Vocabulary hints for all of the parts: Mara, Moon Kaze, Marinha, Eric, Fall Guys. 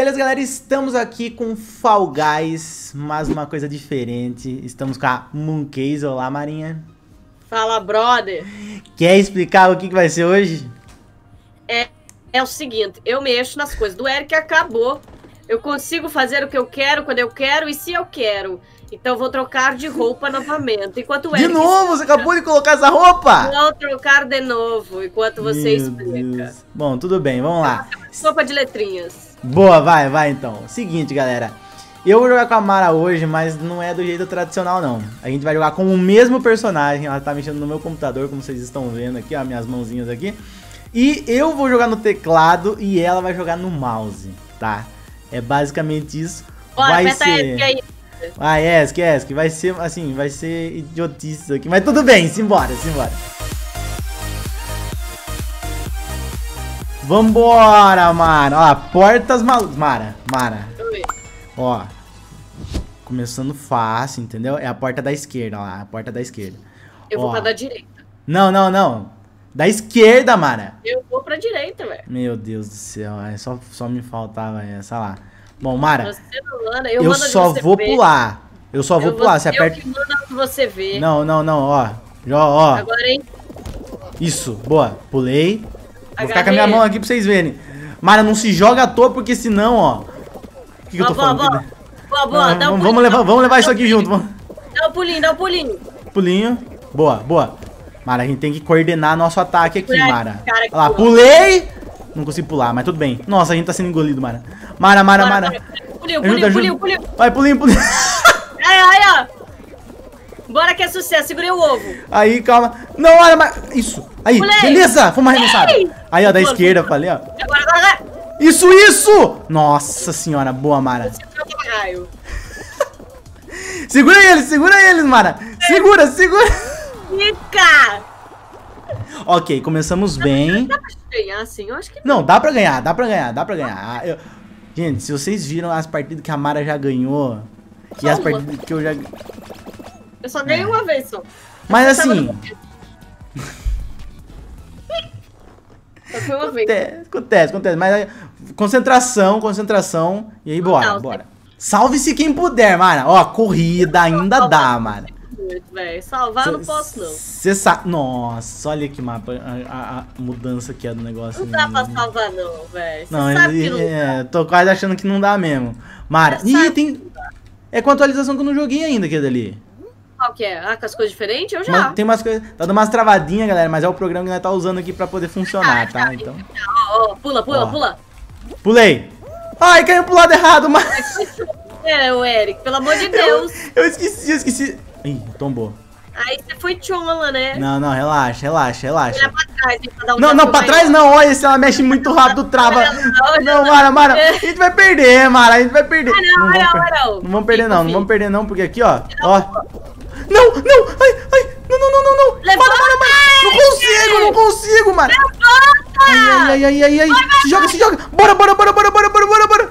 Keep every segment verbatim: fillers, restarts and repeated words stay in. Beleza, galera? Estamos aqui com Fall Guys, mais uma coisa diferente. Estamos com a Moon Kaze. Olá, Marinha. Fala, brother. Quer explicar o que, que vai ser hoje? É, é o seguinte, eu mexo nas coisas do Eric, acabou. Eu consigo fazer o que eu quero, quando eu quero e se eu quero. Então eu vou trocar de roupa novamente. Enquanto o Eric... De novo? Você acabou de colocar essa roupa? Vou trocar de novo, enquanto você explica. Deus. Bom, tudo bem, vamos lá. Sopa de letrinhas. Boa, vai, vai então. Seguinte, galera. Eu vou jogar com a Mara hoje, mas não é do jeito tradicional, não. A gente vai jogar com o mesmo personagem. Ela tá mexendo no meu computador, como vocês estão vendo aqui, ó, minhas mãozinhas aqui. E eu vou jogar no teclado e ela vai jogar no mouse, tá? É basicamente isso. Bora, vai ser... aí. Ah, é, esquece, que vai ser, assim, vai ser idiotice isso aqui. Mas tudo bem, simbora, simbora. Vambora, Mara. Ó, portas malucas. Mara, Mara. Ó. Começando fácil, entendeu? É a porta da esquerda, ó. A porta da esquerda. Eu ó. vou pra da direita. Não, não, não. Da esquerda, Mara. Eu vou pra direita, velho. Meu Deus do céu. Só, só me faltava essa lá. Bom, Mara. Você não manda, eu eu mando só vou ver. pular. Eu só vou eu pular. Você aperta. Eu que mando o que você vê. Não, não, não. Ó. Ó, ó. Agora, hein? Isso. Boa. Pulei. Vou ficar com a minha mão aqui pra vocês verem. Mara, não se joga à toa, porque senão, ó... O que, que eu tô boa, falando? Boa, boa, boa. Não, dá um vamos, pulinho, levar, vamos levar isso aqui pulinho. junto. Vamos. Dá um pulinho, dá um pulinho. Pulinho. Boa, boa. Mara, a gente tem que coordenar nosso ataque aqui, Mara. Olha lá, pulei! Não consigo pular, mas tudo bem. Nossa, a gente tá sendo engolido, Mara. Mara, Mara, Mara. Mara. Pulinho, pulinho, ajuda, pulinho, ajuda. pulinho, pulinho. Vai, pulinho, pulinho. Aí, aí, ó. Bora que é sucesso, segurei o ovo. Aí, calma. Não, olha, mas... Isso. Aí, pulei. Beleza. Fomos arremessados. Aí, ó, da Pula. esquerda, falei, ó. Agora, agora. Isso, isso. Nossa senhora, boa, Mara. Segura eles, segura eles, Mara. Segura, segura. Fica. Ok, começamos não, bem. Dá pra ganhar, assim? Eu acho que não. Não, dá pra ganhar, dá pra ganhar, dá pra ganhar. Eu... Gente, se vocês viram as partidas que a Mara já ganhou, calma. E as partidas que eu já... Eu só ganhei é. uma vez, só. Mas eu assim... Só foi uma vez. Acontece, acontece, acontece. Mas aí, concentração, concentração. E aí, bora, não, bora. Salve-se quem puder, Mara. Ó, corrida ainda dá, Mara. Muito, Salvar eu não posso, não. Você sabe... Nossa, olha que mapa. A, a, a mudança que é do negócio. Não dá pra salvar, não, velho. Não, sabe é, que não é, tô quase achando que não dá mesmo. Mara... Você Ih, tem... É com a atualização que eu não joguei ainda, que é dali. Qual que é? Ah, com as coisas diferentes? Eu já. Mas tem umas coisas... Tá dando umas travadinhas, galera, mas é o programa que nós tá usando aqui pra poder funcionar, ah, tá? Então... Ó, ó, pula, pula, ó. pula. Pulei. Ai, caiu pro lado errado, mas... É, o Eric, pelo amor de Deus. Eu, eu esqueci, eu esqueci. Ih, tombou. Aí você foi chola, né? Não, não, relaxa, relaxa, relaxa. Olha pra trás, pra dar um não, não, pra trás aí. não. Olha, se ela mexe muito rápido, trava. Não, Mara, Mara, a gente vai perder, Mara, a gente vai perder. Não, não, não, per... não. Não vamos perder, não, não vamos perder, não, porque aqui, ó, ó. Não, não, ai, ai, não, não, não, não, não. Levanta, Mara, Mara, Mara. Não consigo, não consigo, Mara. Levanta. Ai, ai, ai, ai, ai. Vai, vai, se joga, vai. se joga. Bora, bora, bora, bora, bora, bora, bora, bora.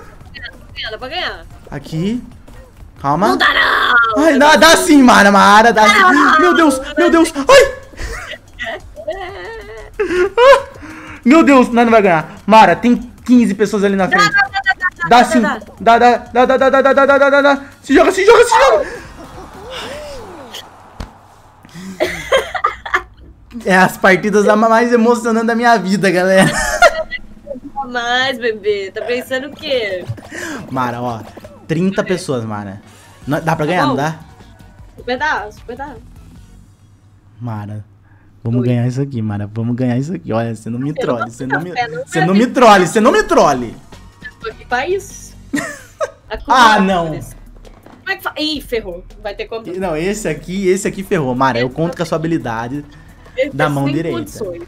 Dá pra ganhar. Aqui. Calma. Não dá, não. Ai, dá, dá sim, Mara, Mara, dá sim. Ai, meu Deus, meu Deus. Ai. Meu Deus, nós não vai ganhar. Mara, tem quinze pessoas ali na frente. Dá, dá, dá, dá, dá, dá, dá sim. Dá, dá, dá, dá, dá, dá, dá, dá, dá, dá. Se joga, se joga, se joga. É as partidas mais emocionantes da minha vida, galera. Mais, bebê. Tá pensando o quê? Mara, ó. trinta pessoas, Mara. Não, dá pra ganhar, não dá? Super dá, super dá. Mara, vamos Oi. ganhar isso aqui, Mara. Vamos ganhar isso aqui. Olha, você não me trole. Você não me trole, você não me trole. Eu tô aqui pra isso. Ah, não. Como é que faz? Ih, ferrou. Vai ter como. Não, esse aqui, esse aqui ferrou, Mara. Eu conto com a sua habilidade. Eu da mão direita. Condições.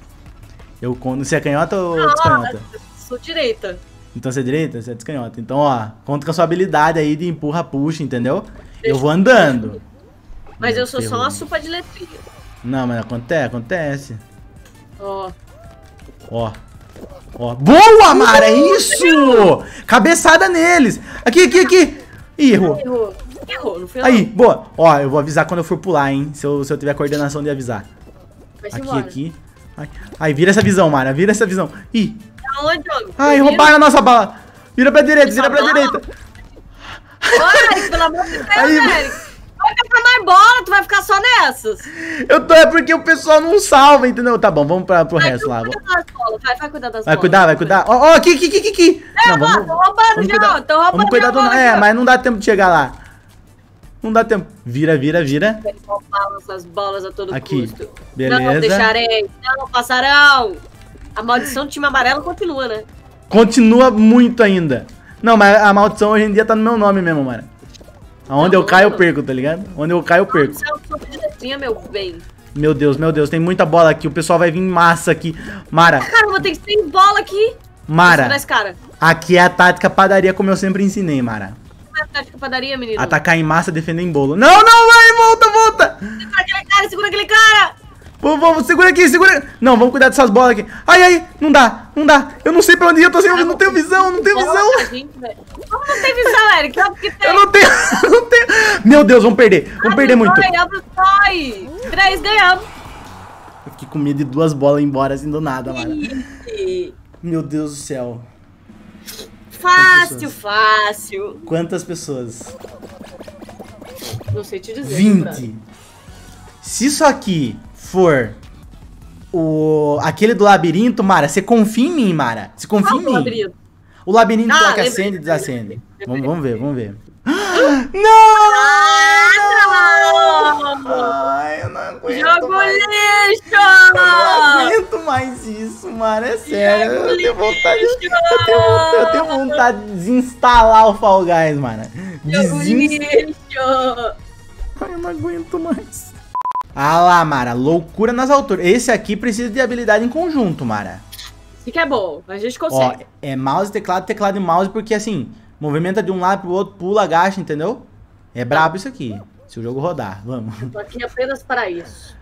Eu conto. Você é canhota ou ah, descanhota? Sou direita. Então você é direita? Você é descanhota. Então, ó, conta com a sua habilidade aí de empurra, puxa, entendeu? Deixa eu vou andando. Mas Meu eu sou terror. só uma sopa de letrinha. Não, mas acontece, acontece. Ó. Ó. Ó. Boa, Mara! Uh, isso! Cabeçada neles! Aqui, aqui, aqui! Ih, errou. Errou. Errou, não foi Aí, não. boa. Ó, eu vou avisar quando eu for pular, hein? Se eu, se eu tiver a coordenação de avisar. Aqui, embora. aqui. Ai, ai, vira essa visão, Mara. Vira essa visão. Ih. Aonde, homem? Ai, roubaram a nossa bala. Vira pra direita, vira pra direita. Olha, pelo amor de Deus, Eric. Vai ficar mais bola, tu vai ficar só nessas. Eu tô, é porque o pessoal não salva, entendeu? Tá bom, vamos pra, pro vai, resto lá. Das bolas, vai, vai cuidar das vai bolas. Cuidar, vai cuidar, vai cuidar. Ó, ó, aqui, aqui, aqui, aqui. É, não, vamos, tô roubando vamos já, cuidar, tô roubando vamos cuidar do... É, mas não dá tempo de chegar lá. Não dá tempo. Vira, vira, vira. Vai roubar nossas bolas a todo aqui. Custo. Beleza. Não deixarei, não passarão. A maldição do time amarelo continua, né? Continua muito ainda. Não, mas a maldição hoje em dia tá no meu nome mesmo, mano. Onde eu caio, eu perco, tá ligado? Onde eu caio, eu perco. Meu Deus, meu Deus, tem muita bola aqui. O pessoal vai vir em massa aqui. Mara. Caramba, tem seis bolas aqui. Mara, aqui é a tática padaria, como eu sempre ensinei, Mara. Como é a tática padaria, menino? Atacar em massa, defender em bolo. Não, não, vai, volta, volta. Segura aquele cara, segura aquele cara. Vamos, vamos, segura aqui, segura. Não, vamos cuidar dessas bolas aqui. Ai, ai, não dá, não dá. Eu não sei pra onde eu tô sem. Assim, não tenho visão, não tenho visão. Como não tem visão, Eric? Sabe que tem? Eu não tenho, não tenho. Meu Deus, vamos perder. Vamos ah, perder muito. Ganhamos, sai. Três ganhamos. Eu fiquei com medo de duas bolas embora assim do nada, mano. Meu Deus do céu. Fácil, fácil. Quantas pessoas? Não sei te dizer. vinte. Se isso aqui for o aquele do labirinto, Mara, você confia em mim, Mara. Você confia em mim. O labirinto ah, que acende e desacende. Vamos, vamos ver, vamos ver. Não! Não! Ai, eu não aguento. Jogo mais. Lixo! Eu não aguento mais isso, Mara. É sério. Eu tenho, vontade, eu, tenho, eu tenho vontade de desinstalar o Fall Guys, Mara. Desinst... Ai, eu não aguento mais. Ah lá, Mara, loucura nas alturas. Esse aqui precisa de habilidade em conjunto, Mara. Isso que é bom, a gente consegue. Ó, é mouse, teclado, teclado e mouse, porque assim, movimenta de um lado pro outro, pula, agacha, entendeu? É brabo isso aqui, se o jogo rodar, vamos. Eu tô aqui apenas para isso.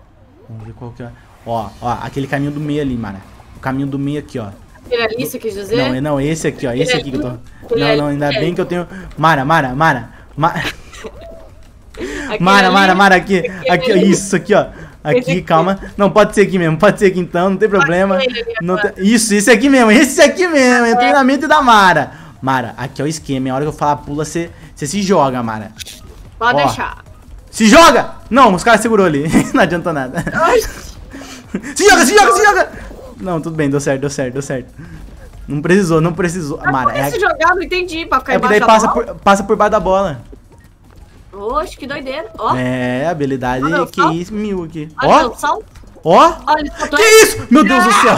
Vamos ver qual que é. Ó, ó, aquele caminho do meio ali, Mara. O caminho do meio aqui, ó. Aquele ali, você quis dizer? Não, não, esse aqui, ó, esse aqui que eu tô... Não, não, ainda bem que eu tenho... Mara, Mara, Mara, Mara... Aqui Mara, Mara, Mara, aqui, aqui, isso aqui, ó. Aqui, calma. Não, pode ser aqui mesmo, pode ser aqui então, não tem problema. Não tem... Isso, esse aqui mesmo, esse aqui mesmo, é treinamento da Mara. Mara, aqui é o esquema, é a hora que eu falar pula, você se joga, Mara. Pode ó. Deixar. Se joga! Não, os caras segurou ali, não adiantou nada. Se joga, se joga, se joga! Não, tudo bem, deu certo, deu certo, deu certo. Não precisou, não precisou. Mas Mara, é... se jogar, não entendi, pra ficar é embaixo daí da passa bola? Por, passa por baixo da bola. Oxe, que doideira, ó. É, habilidade ah, que sol. Isso, mil aqui. Olha ó, ó, olha, que é isso, meu Deus do céu.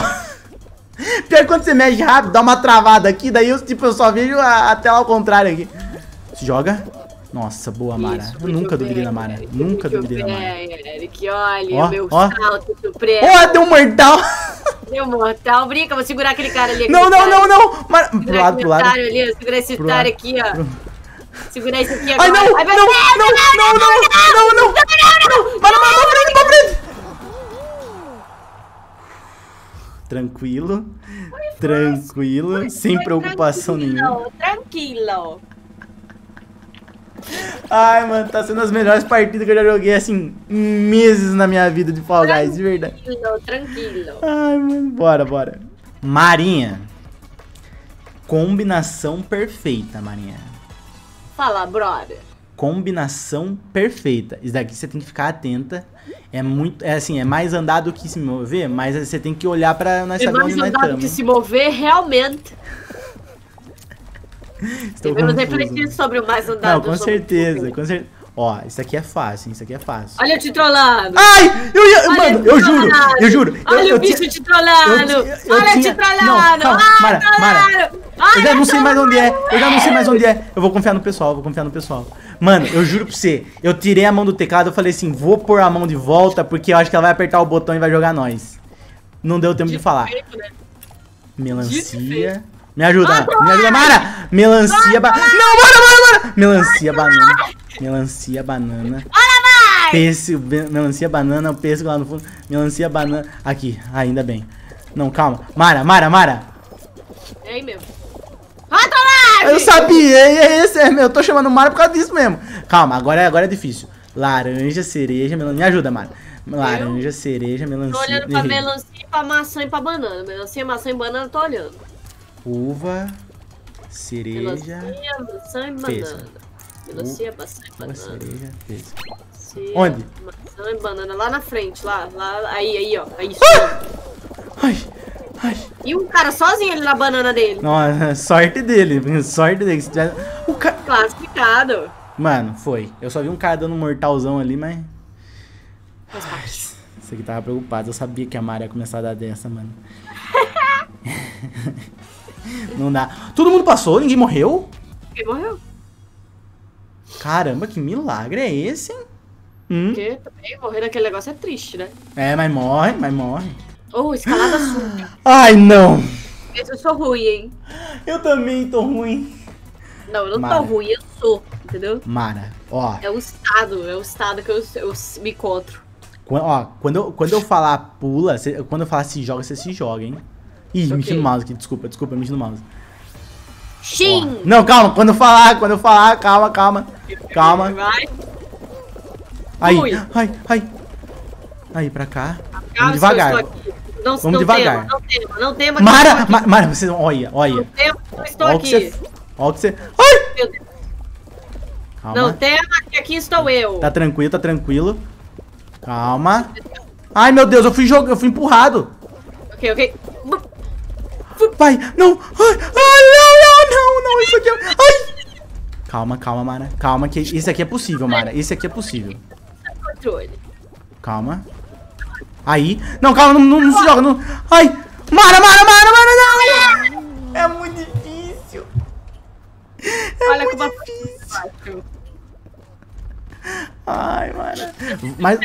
Pior que quando você mexe rápido, dá uma travada aqui, daí eu, tipo, eu só vejo a, a tela ao contrário aqui. Se joga. Nossa, boa, Mara. Isso, eu nunca duvidei da Mara, nunca duvidei da Mara. Eric, olha, ó, meu ó. Salto surpresa. Ó, deu um mortal. Deu mortal, brinca, vou segurar aquele cara ali. Não, não, não, não, Mara. Pro lado, pro lado. Segura esse otário aqui, ó. Pro... Segura isso aqui agora. Ai, não, não, não, não, não, não, não, não, para, para, para frente, para frente. Tranquilo, tranquilo, sem preocupação nenhuma. Tranquilo. Ai, mano, tá sendo as melhores partidas que eu já joguei, assim, meses na minha vida de Fall Guys, de verdade. Tranquilo, tranquilo. Ai, mano, bora, bora. Marinha. Combinação perfeita, Marinha. Fala, brother. Combinação perfeita. Isso daqui você tem que ficar atenta. É muito, é assim, é mais andar do que se mover, mas você tem que olhar pra nós saber onde nós estamos. É mais andar do que se mover, realmente. Devemos refletir sobre o mais andado. Não, com certeza, com certeza. Ó, isso aqui é fácil, isso aqui é fácil. Olha eu te trollando. Ai, eu ia, mano, eu juro, eu juro. Olha o bicho te trollando. Olha te trollando. Mara, Mara. Eu já não sei mais onde é, eu já não sei mais onde é. Eu vou confiar no pessoal, vou confiar no pessoal. Mano, eu juro pra você, eu tirei a mão do teclado, eu falei assim, vou pôr a mão de volta, porque eu acho que ela vai apertar o botão e vai jogar nós. Não deu tempo de falar. Melancia. Me ajuda, me ajuda, Mara. Melancia, banana. Não, Mara, Mara, Mara. Melancia, banana. Melancia, banana. Olha, vai! Pêssego, melancia, banana, o pêssego lá no fundo. Melancia, banana. Aqui, ainda bem. Não, calma. Mara, Mara, Mara. É aí mesmo. Eu sabia, é esse, é meu. Eu tô chamando Mara por causa disso mesmo. Calma, agora, agora é difícil. Laranja, cereja, melancia. Me ajuda, Mara. Laranja, eu? Cereja, melancia. Tô olhando pra melancia, pra maçã e pra banana. Melancia, maçã e banana, tô olhando. Uva. Cereja. Maçã e banana. Melancia, maçã e banana. Cereja, cereja. Onde? Maçã e banana. Lá na frente, lá. lá aí, aí, ó. Aí, ah! Ai, ai. E um cara sozinho ali na banana dele. Nossa, sorte dele. Sorte dele. O ca... Classificado. Mano, foi. Eu só vi um cara dando um mortalzão ali, mas. Ai, isso aqui tava preocupado. Eu sabia que a Mara ia começar a dar dessa, mano. Não dá. Todo mundo passou? Ninguém morreu? Ninguém morreu. Caramba, que milagre é esse? Hum? Porque também morrer naquele negócio é triste, né? É, mas morre, mas morre. Oh, escalada suja. Ai, não. Eu sou ruim, hein? Eu também tô ruim. Não, eu não Mara. tô ruim, eu sou, entendeu? Mara, ó. É o estado, é o estado que eu, eu me encontro. Quando, ó, quando eu, quando eu falar pula, cê, quando eu falar se joga, você se joga, hein? Ih, okay. Mexi no mouse aqui, desculpa, desculpa, mexi no mouse. Sim! Ó. Não, calma, quando eu falar, quando eu falar, calma, calma. Calma. Vai. Aí, ai, ai. Aí, pra cá. Vamos devagar. Não, Vamos não devagar. Tema, não tema, não tema. Mara, Mara, Mara, você olha, olha. Não tema, eu estou olha aqui. Olha o que você... Ai! Meu Deus. Calma. Não tema, que aqui estou eu. Tá tranquilo, tá tranquilo. Calma. Ai, meu Deus, eu fui jogado, eu fui empurrado. Ok, ok. Vai, não. Ai, ai, não, não, não, isso aqui é... Ai. Calma, calma, Mara. Calma, que isso aqui é possível, Mara. Isso aqui é possível. Calma. Aí. Não, calma, não, não, não se joga. Não. Ai. Mara, Mara, Mara, Mara, não. É muito difícil. É Olha muito como difícil. Ai, Mara. Mais,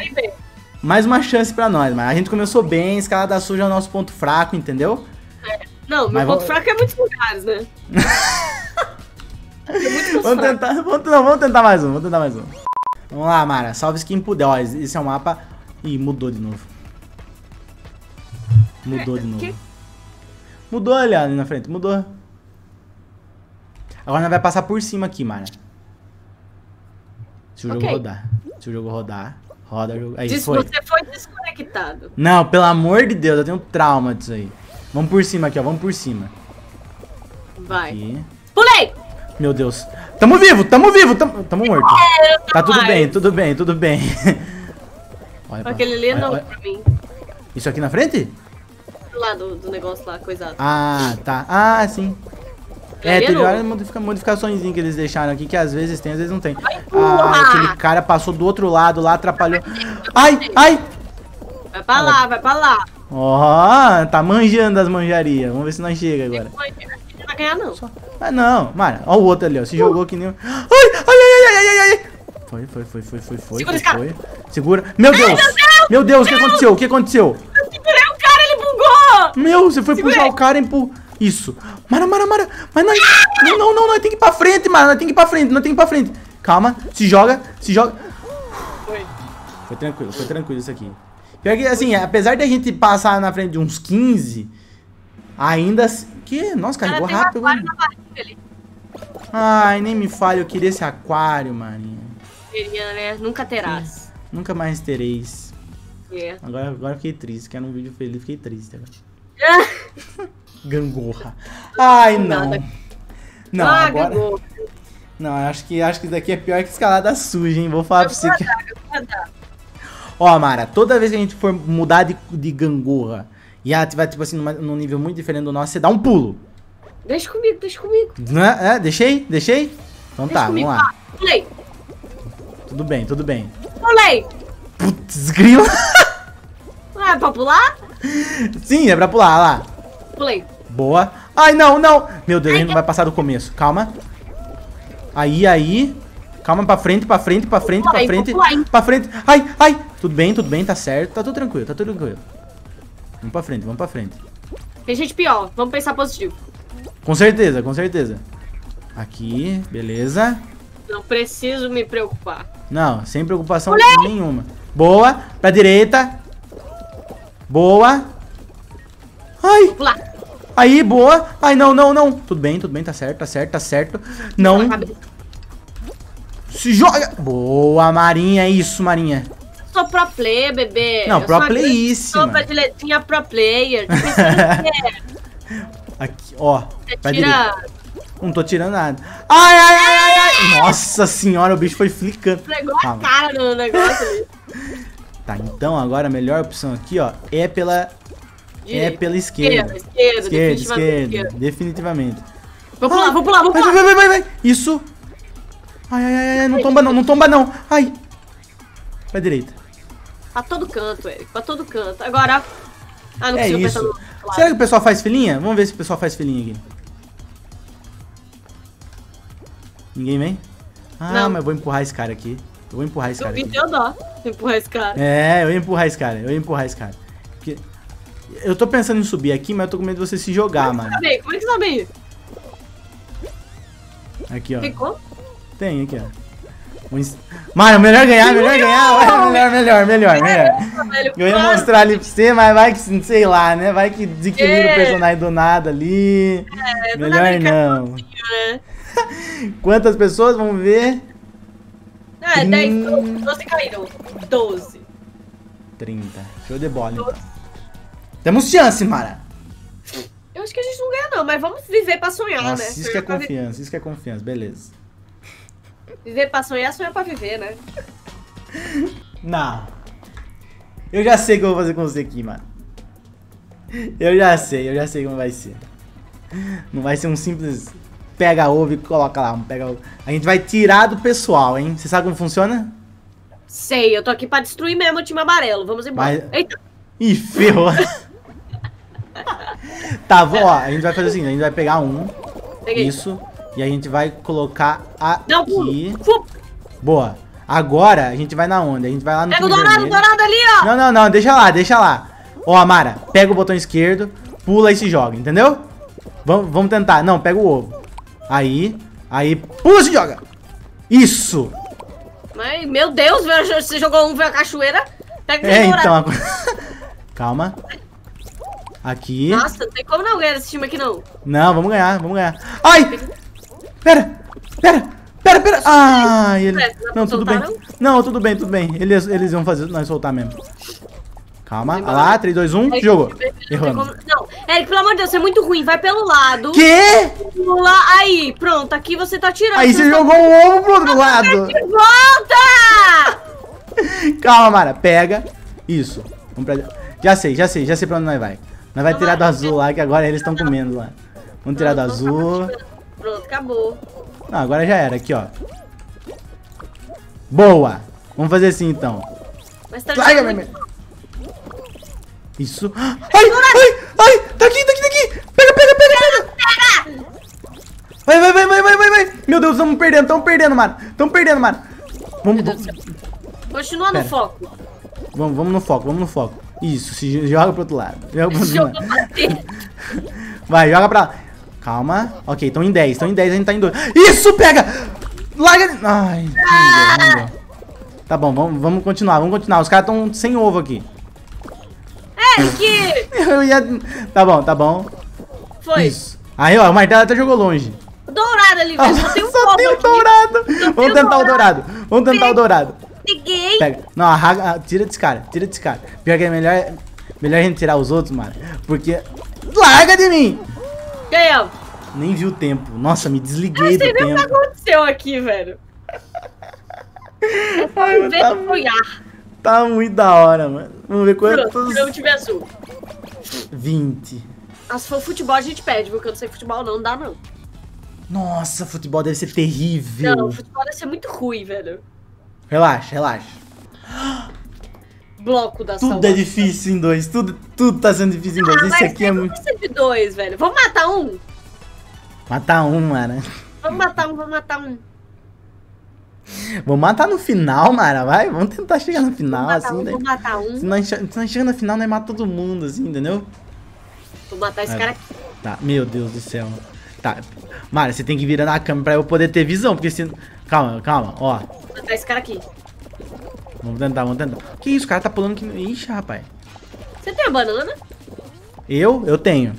mais uma chance pra nós, Mara. A gente começou bem, escalada suja é o nosso ponto fraco, entendeu? Não, meu ponto fraco é muitos lugares, né? É muito vamos, tentar, vamos, não, vamos tentar mais um, vamos tentar mais um. Vamos lá, Mara, salve quem puder. Ó, esse é um mapa... Ih, mudou de novo. Mudou é, de novo. Que? Mudou ali, ali na frente, mudou. Agora nós vai passar por cima aqui, Mara. Se o okay. jogo rodar. Se o jogo rodar, roda o jogo. Aí, Diz, foi. Você foi desconectado. Não, pelo amor de Deus, eu tenho trauma disso aí. Vamos por cima aqui, ó. Vamos por cima. Vai. Aqui. Pulei! Meu Deus. Tamo vivo, tamo vivo, tamo, tamo morto. É, tá tudo mais. bem, tudo bem, tudo bem. Olha pra... Aquele ali é novo pra mim. Isso aqui na frente? Lá do, do negócio lá, coisado. Ah, tá. Ah, sim. É, teve várias modificações que eles deixaram aqui, que às vezes tem, às vezes não tem. Vai, ah, aquele cara passou do outro lado lá, atrapalhou. Ai, ai! Vai pra Olha. lá, vai pra lá. Ó, oh, tá manjando as manjarias. Vamos ver se nós chega agora. Não vai ganhar, não. Só... Ah, não. Mara, ó o outro ali, ó. Se uh. jogou que nem... Ai, ai, ai, ai, ai, ai. Foi, foi, foi, foi, foi, foi. Segura, foi, foi. Segura. Meu Deus. Ai, meu Deus. Meu Deus, o que aconteceu? O que aconteceu? Eu segurei o cara, ele bugou. Meu, você foi Segurei. puxar o cara e empurrou. Isso. Mara, Mara, Mara. Mas nós... Ah. Não, não, não. Nós tem que ir pra frente, Mara. Nós tem que ir pra frente. Nós tem que ir pra frente. Calma. Se joga. Se joga. Foi. Foi tranquilo. Foi tranquilo isso aqui. Pior que, assim, apesar de a gente passar na frente de uns quinze, ainda... Que? Nossa, carregou rápido. Tem um aquário na barriga ali. Ai, nem me fale, eu queria esse aquário, Marinha. Queria, né? Nunca terás. Nunca mais tereis. É. Agora, agora fiquei triste, que era um vídeo feliz, fiquei triste agora. Gangorra. Ai, não. Não, ah, agora... Gangorra. Não, acho que, acho que isso daqui é pior que escalada suja, hein? Vou falar eu pra você que... Ó, Mara, toda vez que a gente for mudar de, de gangorra e ativar, tipo assim, numa, num nível muito diferente do nosso, você dá um pulo. Deixa comigo, deixa comigo. É, é, deixei? Deixei? Então deixa tá, comigo. vamos lá. Ah, pulei. Tudo bem, tudo bem. Pulei. Putz, grila. Ah, é pra pular? Sim, é pra pular, lá. Pulei. Boa. Ai, não, não. Meu Deus, ai, a gente não vai passar do começo. Calma. Aí, aí. Calma, pra frente, pra frente, pra frente, pra frente, pra frente. Ai, ai. Tudo bem, tudo bem, tá certo. Tá tudo tranquilo, tá tudo tranquilo. Vamos pra frente, vamos pra frente. Tem gente pior, vamos pensar positivo. Com certeza, com certeza. Aqui, beleza. Não preciso me preocupar. Não, sem preocupação Pulei. nenhuma. Boa, pra direita. Boa. Ai. Pula. Aí, boa. Ai, não, não, não. Tudo bem, tudo bem, tá certo, tá certo, tá certo. Não. Se joga! Boa, Marinha, é isso, Marinha. Eu sou pro play, bebê. Não, pro playíssima. Eu sou prediletinha pro player. Aqui, ó. Você tira Não tô tirando nada. Ai, ai, ai, ai, ai. Nossa senhora, o bicho foi flicando. Pegou a cara no negócio ali. Tá, então agora a melhor opção aqui, ó, é pela... Direito. É pela esquerda. Esquerda, esquerda, esquerda, definitivamente. Esquerda. definitivamente. Vou pular, ah, vou pular, vou pular. Vai, vai, vai, vai, vai. Isso. Ai, ai, ai, não tomba não, não tomba não. Ai. Pra direita. Pra todo canto, Eric, pra todo canto. Agora... Ah, não consigo pensar no outro lado. Será que o pessoal faz filinha? Vamos ver se o pessoal faz filinha aqui. Ninguém vem? Ah, não. Mas eu vou empurrar esse cara aqui. Eu vou empurrar esse cara aqui. Eu vi teu dó empurrar esse cara. É, eu ia empurrar esse cara, eu ia empurrar esse cara. Porque... Eu tô pensando em subir aqui, mas eu tô com medo de você se jogar, mano. Como é que você sabe isso? Aqui, ó. Ficou? Tem, aqui, ó. Mano, melhor ganhar, melhor ganhar. Melhor, melhor, melhor, melhor. Eu ia mostrar ali pra você, mas vai que, sei lá, né? Vai que desequilibra o personagem do nada ali. É, melhor não. Quantas pessoas? Vamos ver. É, dez, doze caíram. doze. trinta. Show de bola, então. Temos chance, Mara. Eu acho que a gente não ganha não, mas vamos viver pra sonhar, Nossa, né? Isso que é confiança, isso que é confiança, beleza. Viver pra sonhar, sonhar pra viver, né? Não. Eu já sei o que eu vou fazer com você aqui, Mara. Eu já sei, eu já sei como vai ser. Não vai ser um simples pega ovo e coloca lá, um pega ovo. A gente vai tirar do pessoal, hein? Você sabe como funciona? Sei, eu tô aqui pra destruir mesmo o time amarelo, vamos embora. Mas... Eita! Ih, ferrou. Tá, vou, ó, a gente vai fazer assim, a gente vai pegar um. Peguei. Isso. E a gente vai colocar aqui. Boa. Agora a gente vai na onda, a gente vai lá no Pega o dourado, o dourado ali, ó. Não, não, não, deixa lá, deixa lá. Ó, Mara, pega o botão esquerdo, pula e se joga, entendeu? Vamos, vamos tentar. Não, pega o ovo. Aí, aí, pula e se joga. Isso. Mas, meu Deus, você jogou um, veio a cachoeira. Pega o é, dourado. Então, calma. Aqui. Nossa, não tem como não ganhar esse time aqui, não. Não, vamos ganhar, vamos ganhar. Ai! Pera, pera, pera, pera. Ai, ele... Não, tudo bem. Não, tudo bem, tudo bem. Eles, eles vão fazer nós soltar mesmo. Calma, olha lá, três, dois, um, jogou. Erramos. Não, Eric, pelo amor de Deus, você é muito ruim. Vai pelo lado. Quê? Pula, aí, pronto, aqui você tá tirando. Aí você jogou um ovo pro outro lado. Volta! Calma, Mara, pega. Isso. Vamos pra... Já sei, já sei, já sei pra onde nós vai. Nós vai tirar do azul lá, que agora eles estão comendo lá. Vamos tirar do azul. Pronto, acabou. Não, agora já era, aqui, ó. Boa! Vamos fazer assim, então. Mas tá jogando. Isso. Ai, ai, ai! Tá aqui, tá aqui, tá aqui! Pega, pega, pega, pega! Vai, vai, vai, vai, vai, vai! Meu Deus, estamos perdendo, estamos perdendo, mano. Estamos perdendo, mano. Vamos... Continua no foco. Vamos, vamos no foco, vamos no foco. Isso, se joga pro outro lado. Joga pro outro lado. Vai, joga pra lá. Calma. Ok, estão em dez, estão em dez, a gente tá em dois. Isso, pega! Larga. Ai, ah! não deu, não deu. Tá bom, vamos, vamos continuar, vamos continuar. Os caras estão sem ovo aqui. É, que... Eu ia... Tá bom, tá bom. Foi. Isso. Aí, ó, o martelo até jogou longe. O dourado ali, velho. Só tem um Só tem o dourado. Vamos tentar o dourado. Vamos tentar o dourado. Peguei. Pega. Não, arraga, tira desse cara, tira desse cara. Pior que é melhor, melhor a gente tirar os outros, mano. Porque... Larga de mim! Ganhou. Nem vi o tempo. Nossa, me desliguei do tempo. Eu não sei nem o que aconteceu aqui, velho. Ai, mano, tá, tá muito da hora, mano. Vamos ver quantos... Pronto, time azul. vinte. Ah, se for futebol a gente pede, porque eu não sei futebol não, não dá não. Nossa, futebol deve ser terrível. Não, futebol deve ser muito ruim, velho. Relaxa, relaxa. Bloco da Tudo salvação. É difícil em dois. Tudo, tudo tá sendo difícil ah, em dois. Esse aqui é muito... de dois, velho. Vamos matar um? Matar um, Mara. Vamos matar um, vamos matar um. Vamos matar no final, Mara, vai. Vamos tentar chegar no final, vamos assim. Um, né? Vamos matar um. Se nós, se nós chegarmos no final, nós matamos todo mundo, assim, entendeu? Vou matar esse vai. cara aqui. Tá, meu Deus do céu. Tá, Mara, você tem que virar na câmera pra eu poder ter visão, porque se... Calma, calma, ó. Vou matar esse cara aqui. Vamos tentar, vamos tentar. Que isso, o cara tá pulando que... Ixi, rapaz. Você tem a banana? Eu? Eu tenho.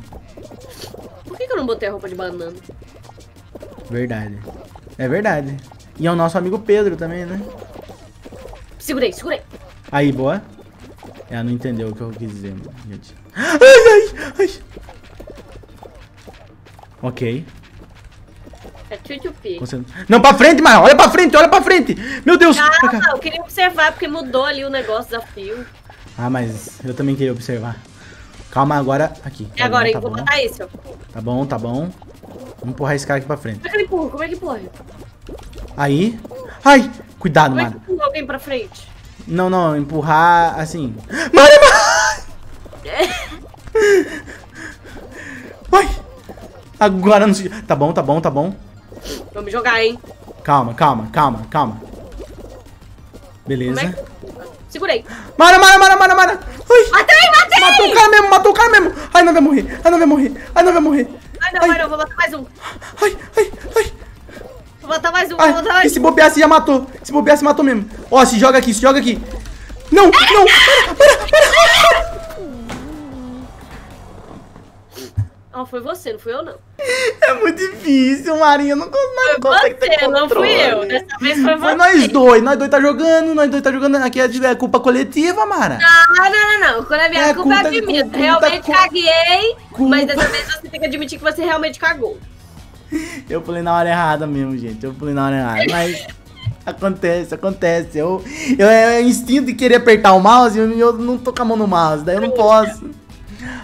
Por que que eu não botei a roupa de banana? Verdade. É verdade. E é o nosso amigo Pedro também, né? Segurei, segurei. Aí, boa. Ela não entendeu o que eu quis dizer, gente. Ai, ai, ai. Ok. É tchutchupi. Não, pra frente, Mara. Olha pra frente, olha pra frente. Meu Deus. Ah, eu queria observar, porque mudou ali o negócio, desafio. Ah, mas eu também queria observar. Calma, agora. Aqui. É agora, eu vou botar esse, ó. Tá bom, tá bom. Vamos empurrar esse cara aqui pra frente. Como é que ele empurra? Como é que empurra? Aí. Ai, cuidado, Mara. Como é que empurra alguém pra frente? Não, não, empurrar assim. Mara, Mara! Agora não sei. Tá bom, tá bom, tá bom. Vamos jogar, hein? Calma, calma, calma, calma. Beleza. É que... Segurei. Mara, Mara, Mara, Mara, Mara. Ai. Matei, matei! Matou o cara mesmo, matou o cara mesmo. Ai, não vai morrer. Ai, não vai morrer. Ai, não vai morrer. Ai, não, ai, ai, não. Vou botar mais um. Ai, ai, ai. Vou botar mais um, ai, vou botar mais um. Esse bobear se já matou. Esse bobear se matou mesmo. Ó, se joga aqui, se joga aqui. Não, não. Para, para, para. Não, foi você, não fui eu, não. É muito difícil, Marinha. Não consegue ter controle. Não fui eu, dessa vez foi você. Mas nós dois, nós dois tá jogando, nós dois tá jogando. Aqui é culpa coletiva, Mara. Não, não, não, não. Quando a minha é, culpa, culpa é de mim. Realmente culpa, caguei, culpa. Mas dessa vez você tem que admitir que você realmente cagou. Eu pulei na hora errada mesmo, gente. Eu pulei na hora errada, mas acontece, acontece. Eu, eu, é instinto de querer apertar o mouse e eu, eu não tô com a mão no mouse, daí eu não posso.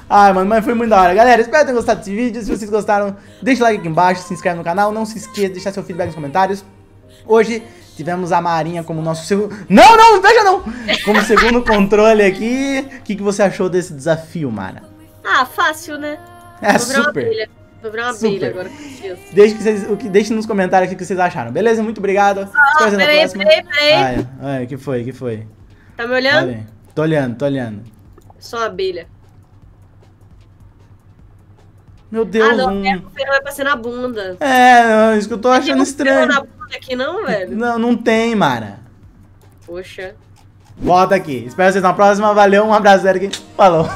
Ai, mano, mas foi muito da hora. Galera, espero que tenham gostado desse vídeo. Se vocês gostaram, deixa o like aqui embaixo, se inscreve no canal. Não se esqueça de deixar seu feedback nos comentários. Hoje tivemos a Marinha como nosso segundo... Não, não, veja não! Como segundo controle aqui. O que, que você achou desse desafio, Mara? Ah, fácil, né? É, super. Vou virar uma abelha agora. Deixe, que vocês, o que, deixe nos comentários o que vocês acharam. Beleza? Muito obrigado. Oh, peraí, peraí, peraí. Ai, o que foi? O que foi? Tá me olhando? Olha, tô olhando, tô olhando. Só uma abelha. Meu Deus. Ah, não, um... vai passar na bunda. É, não, isso que eu tô achando não estranho. Não tem na bunda aqui, não, velho? Não, não tem, Mara. Poxa. Volta aqui. Espero vocês na próxima. Valeu, um abraço, Eric. Falou.